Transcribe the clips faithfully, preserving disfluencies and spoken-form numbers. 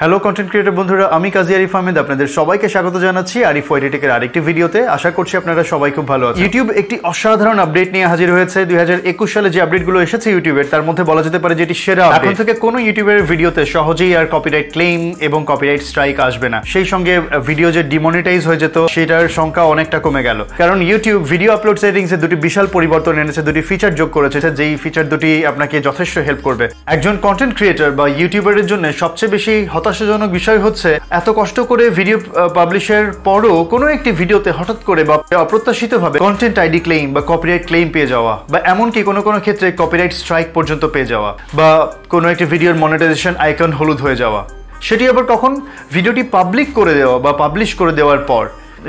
Hello content creator बंधुरा आमी काजी आरिफ आहमेद आपनादेर सबाइके स्वागत जानाच्छि आरिफ व्हिटी टेकेर आरेकटी भिडियोते। आशा करछि आपनारा सबाई खूब भालो आछेन। यूट्यूब एकटी असाधारण अपडेट निये हाजिर हयेछे। দুই হাজার একুশ সালে যে আপডেটগুলো এসেছে ইউটিউবের তার মধ্যে বলা যেতে পারে যেটি সেরা আপডেট। এখন থেকে কোনো ইউটিউবের ভিডিওতে সহজেই আর কপিরাইট ক্লেম এবং কপিরাইট স্ট্রাইক আসবে না। সেই সঙ্গে ভিডিও যে ডিমনিটাইজ হয়ে যেত সেটার সংখ্যা অনেকটা কমে গেল, কারণ ইউটিউব ভিডিও আপলোড সেটিংসে দুটি বিশাল পরিবর্তন এনেছে, দুটি ফিচার যোগ করেছে যেই ফিচার দুটি আপনাকে যথেষ্ট হেল্প করবে। একজন কন্টেন্ট ক্রিয়েটর বা ইউটিউবারের জন্য সবচেয়ে বেশি হতাশাজনক বিষয় হচ্ছে এত কষ্ট করে ভিডিও পাবলিশের পরও কোনো একটি ভিডিওতে হঠাৎ করে বা অপ্রত্যাশিতভাবে কন্টেন্ট আইডি ক্লেম বা কপিরাইট ক্লেম পেয়ে যাওয়া, বা এমনকি কোনো কোনো ক্ষেত্রে কপিরাইট স্ট্রাইক পর্যন্ত পেয়ে যাওয়া, বা কোনো একটি ভিডিওর মনিটাইজেশন আইকন হলুদ হয়ে যাওয়া। সেটি আবার কখন? ভিডিওটি পাবলিক করে দেওয়া বা পাবলিশ করে দেওয়ার পর।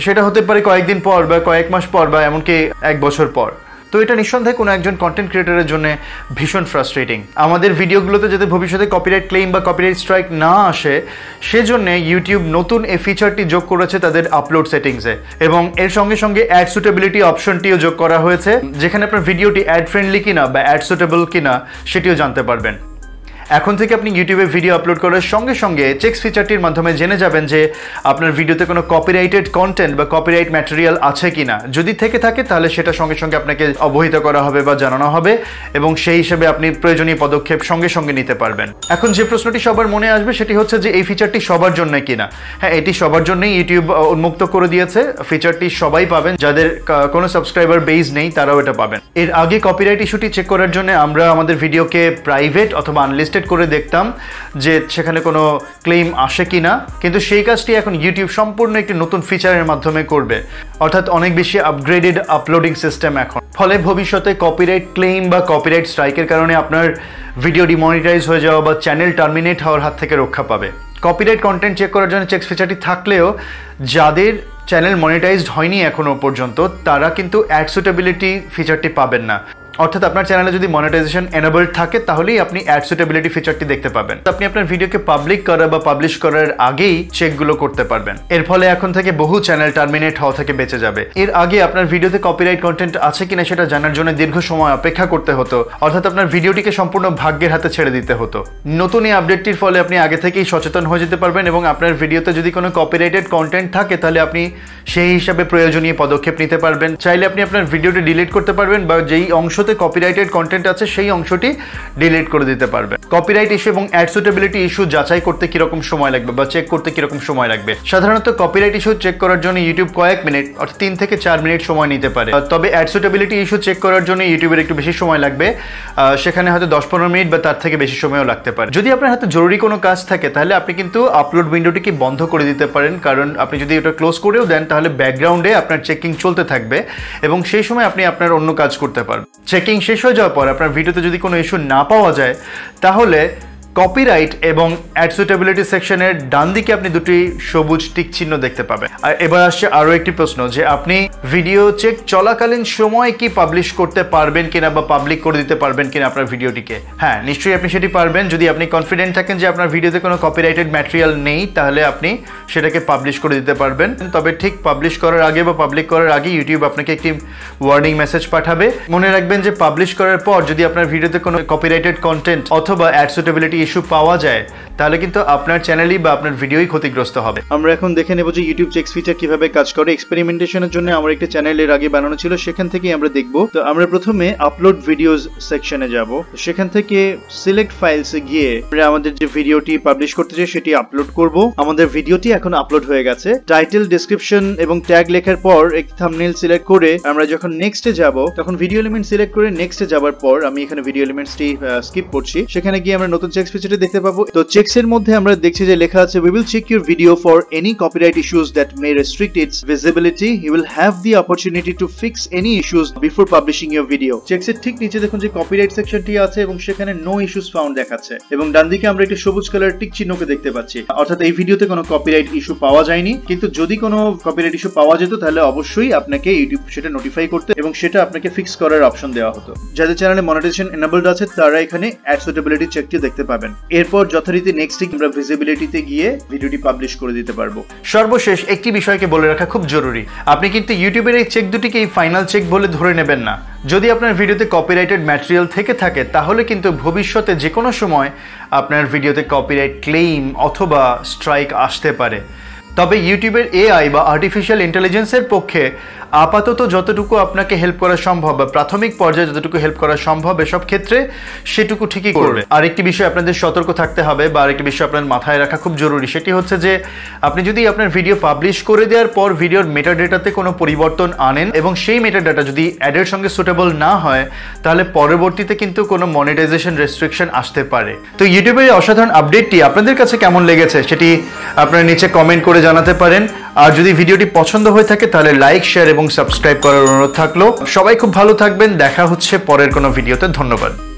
সেটা হতে পারে কয়েকদিন পর বা কয়েক মাস পর বা এমনকি এক বছর পর। তো এটা নিঃসন্দেহে কোনো একজন কন্টেন্ট ক্রিয়েটরের জন্য ভীষণ ফ্রাস্ট্রেটিং। আমাদের ভিডিওগুলোতে যাতে ভবিষ্যতে কপিরাইট ক্লেম বা কপিরাইট স্ট্রাইক না আসে সেজন্য ইউটিউব নতুন এই ফিচারটি যোগ করেছে তাদের আপলোড সেটিংসে, এবং এর সঙ্গে সঙ্গে অ্যাড সুটেবিলিটি অপশনটিও যোগ করা হয়েছে, যেখানে আপনার ভিডিওটি অ্যাড ফ্রেন্ডলি কিনা বা অ্যাড সুটেবল কিনা সেটিও জানতে পারবেন। এখন থেকে আপনি ইউটিউবে ভিডিও আপলোড করার সঙ্গে সঙ্গে চেকস ফিচারটির মাধ্যমে জেনে যাবেন যে আপনার ভিডিওতে কোনো কপিরাইটেড কন্টেন্ট বা কপিরাইট ম্যাটেরিয়াল আছে কিনা। যদি থেকে থাকে তাহলে সেটা সঙ্গে সঙ্গে আপনাকে অবহিত করা হবে বা জানানো হবে, এবং সেই হিসেবে আপনি প্রয়োজনীয় পদক্ষেপ সঙ্গে সঙ্গে নিতে পারবেন। এখন যে প্রশ্নটি সবার মনে আসবে সেটি হচ্ছে যে এই ফিচারটি সবার জন্য কিনা। হ্যাঁ, এটি সবার জন্যই ইউটিউব উন্মুক্ত করে দিয়েছে। ফিচারটি সবাই পাবেন, যাদের কোনো সাবস্ক্রাইবার বেজ নেই তারাও এটা পাবেন। এর আগে কপিরাইট ইস্যুটি চেক করার জন্য আমরা আমাদের ভিডিওকে প্রাইভেট অথবা আনলিস্টেড করে দেখতাম যে সেখানে কোনো ক্লেম আসে কিনা, কিন্তু সেই কাজটি এখন ইউটিউব সম্পূর্ণ একটি নতুন ফিচারের মাধ্যমে করবে, অর্থাৎ অনেক বেশি আপগ্রেডেড আপলোডিং সিস্টেম এখন। ফলে ভবিষ্যতে কপিরাইট ক্লেম বা কপিরাইট স্ট্রাইকের কারণে আপনার ভিডিও ডিমনিটাইজ হয়ে যাওয়া বা চ্যানেল টার্মিনেট হওয়ার হাত থেকে রক্ষা পাবে। কপিরাইট কন্টেন্ট চেক করার জন্য চেক ফিচারটি থাকলেও যাদের চ্যানেল মনিটাইজড হয়নি এখনো পর্যন্ত তারা কিন্তু অ্যাড সুটেবিলিটি ফিচারটি পাবেন না। অর্থাৎ আপনার চ্যানেলে যদি মনিটাইজেশন এনাবলড থাকে তাহলেই আপনি অ্যাড সুটেবিলিটি ফিচারটি দেখতে পাবেন। আপনি আপনার ভিডিওকে পাবলিক করা বা পাবলিশ করার আগেই চেকগুলো করতে পারবেন। এর ফলে এখন থেকে বহু চ্যানেল টার্মিনেট হওয়া থেকে বেঁচে যাবে। এর আগে আপনার ভিডিওতে কপিরাইট কন্টেন্ট আছে কিনা সেটা জানার জন্য দীর্ঘ সময় অপেক্ষা করতে হতো, অর্থাৎ আপনার ভিডিওটিকে সম্পূর্ণ ভাগ্যের হাতে ছেড়ে দিতে হতো। নতুন এই আপডেটটির ফলে আপনি আগে থেকেই সচেতন হয়ে যেতে পারবেন, এবং আপনার ভিডিওতে যদি কোনো কপিরাইটেড কন্টেন্ট থাকে তাহলে আপনি সেই হিসাবে প্রয়োজনীয় পদক্ষেপ নিতে পারবেন। চাইলে আপনি আপনার ভিডিওটি ডিলিট করতে পারবেন বা যেই অংশ কপিরাইটেড কন্টেন্ট আছে সেই অংশটি ডিলিট করে দিতে পারবে। কপিরাইট ইস্যু এবং অ্যাড সুটেবিলিটি ইস্যু যাচাই করতে কিরকম সময় লাগবে বা চেক করতে কিরকম সময় লাগবে? সাধারণত কপিরাইট ইস্যু চেক করার জন্য ইউটিউব কয়েক মিনিট অর্থাৎ তিন থেকে চার মিনিট সময় নিতে পারে, তবে অ্যাড সুটেবিলিটি ইস্যু চেক করার জন্য ইউটিউবের একটু বেশি সময় লাগবে। সেখানে হয়তো দশ পনেরো মিনিট বা তার থেকে বেশি সময়ও লাগতে পারে। যদি আপনার হাতে জরুরি কোনো কাজ থাকে তাহলে আপনি কিন্তু আপলোড উইন্ডোটিকে বন্ধ করে দিতে পারেন, কারণ আপনি যদি ওটা ক্লোজ করেও দেন তাহলে ব্যাকগ্রাউন্ডে আপনার চেকিং চলতে থাকবে এবং সেই সময় আপনি আপনার অন্য কাজ করতে পারবেন। চেকিং শেষ হয়ে যাওয়ার পর আপনার ভিডিওতে যদি কোনো ইস্যু না পাওয়া যায় তাহলে কপিরাইট এবং অ্যাড সুটেবিলিটি সেকশনের ডান দিকে আপনি দুটি সবুজ টিক চিহ্ন দেখতে পাবেন। আর এবার আসছে আরও একটি প্রশ্ন যে আপনি ভিডিও চেক চলাকালীন সময় কি পাবলিশ করতে পারবেন কিনা বা পাবলিক করে দিতে পারবেন কিনা আপনার ভিডিওটিকে। হ্যাঁ, নিশ্চয়ই আপনি সেটি পারবেন। যদি আপনি কনফিডেন্ট থাকেন যে আপনার ভিডিওতে কোনো কপিরাইটেড ম্যাটেরিয়াল নেই তাহলে আপনি সেটাকে পাবলিশ করে দিতে পারবেন। তবে ঠিক পাবলিশ করার আগে বা পাবলিক করার আগে ইউটিউব আপনাকে একটি ওয়ার্নিং মেসেজ পাঠাবে। মনে রাখবেন যে পাবলিশ করার পর যদি আপনার ভিডিওতে কোনো কপিরাইটেড কন্টেন্ট অথবা অ্যাড সুটেবিলিটি ইস্যু পাওয়া যায় তাহলে কিন্তু আপনার চ্যানেলই বা আপনার ভিডিওই ক্ষতিগ্রস্ত হবে। আমরা এখন দেখে নেব যে ইউটিউব চেক ফিচার কিভাবে কাজ করে। এক্সপেরিমেন্টেশনের জন্য আমার একটা চ্যানেলের আগে বানানো ছিল, সেখান থেকে আমরা দেখব। তো আমরা প্রথমে আপলোড ভিডিওস সেকশনে যাব, সেখান থেকে সিলেক্ট ফাইলসে গিয়ে আমরা আমাদের যে ভিডিওটি পাবলিশ করতে চাই সেটি আপলোড করব। আমাদের ভিডিওটি এখন আপলোড হয়ে গেছে। টাইটেল, ডেসক্রিপশন এবং ট্যাগ লেখার পর একটি থাম্বনেল সিলেক্ট করে আমরা যখন নেক্সটে যাব তখন ভিডিও এলিমেন্ট সিলেক্ট করে নেক্সটে যাবার পর আমি এখানে ভিডিও এলিমেন্টসটি স্কিপ করছি। সেখানে গিয়ে আমরা নতুন চেক ফিচারটি দেখতে পাবো। তো চেকস এর মধ্যে আমরা দেখছি যে লেখা আছে we will check your video for any copyright issues that may restrict its visibility, you will have the opportunity to fix any issues before publishing your video। Checks এর ঠিক নিচে দেখুন যে কপিরাইট সেকশনটি আছে এবং সেখানে নো ইস্যুস ফাউন্ড দেখাচ্ছে, এবং ডান দিকে আমরা একটা সবুজ কালার টিক চিহ্নকে দেখতে পাচ্ছি, অর্থাৎ এই ভিডিওতে কোনো কপিরাইট ইস্যু পাওয়া যায়নি। কিন্তু যদি কোনো কপিরাইট ইস্যু পাওয়া যেত তাহলে অবশ্যই আপনাকে ইউটিউব সেটা নোটিফাই করতে এবং সেটা আপনাকে ফিক্স করার অপশন দেওয়া হতো। যাদের চ্যানেলে মনিটাইজেশন এনাবলড আছে তারা এখানে অ্যাড সুটেবিলিটি চেকটি দেখতে পাবেন। এরপর যথারীতি नेक्स्ट वीक আমরা ভিজিবিলিটিতে গিয়ে ভিডিওটি পাবলিশ করে দিতে পারবো। সর্বশেষ একটি বিষয়কে বলে রাখা খুব জরুরি, আপনি কিন্তু ইউটিউবের এই চেক দুটিকে এই ফাইনাল চেক বলে ধরে নেবেন না। যদি আপনার ভিডিওতে কপিরাইটেড ম্যাটেরিয়াল থেকে থাকে তাহলে কিন্তু ভবিষ্যতে যে কোনো সময় আপনার ভিডিওতে কপিরাইট ক্লেম অথবা স্ট্রাইক আসতে পারে। তবে ইউটিউবের এআই বা আর্টিফিশিয়াল ইন্টেলিজেন্সের পক্ষে আপাতত যতটুকু আপনাকে হেল্প করা সম্ভব বা প্রাথমিক পর্যায়ে যতটুকু হেল্প করা সম্ভব এসব ক্ষেত্রে সেটুকু ঠিকই করবে। আরেকটি বিষয় আপনাদের সতর্ক থাকতে হবে বা আরেকটি বিষয় আপনার মাথায় রাখা খুব জরুরি, সেটি হচ্ছে যে আপনি যদি আপনার ভিডিও পাবলিশ করে দেওয়ার পর ভিডিওর মেটা ডেটাতে কোনো পরিবর্তন আনেন এবং সেই মেটা ডেটা যদি অ্যাডের সঙ্গে সুটেবল না হয় তাহলে পরবর্তীতে কিন্তু কোনো মনিটাইজেশন রেস্ট্রিকশন আসতে পারে। তো ইউটিউবের এই অসাধারণ আপডেটটি আপনাদের কাছে কেমন লেগেছে সেটি আপনারা নিচে কমেন্ট করে জানাতে পারেন। আর যদি ভিডিওটি পছন্দ হয়ে থাকে তাহলে লাইক, শেয়ার এবং সাবস্ক্রাইব করার অনুরোধ থাকলো। সবাই খুব ভালো থাকবেন, দেখা হচ্ছে পরের কোনো ভিডিওতে। ধন্যবাদ।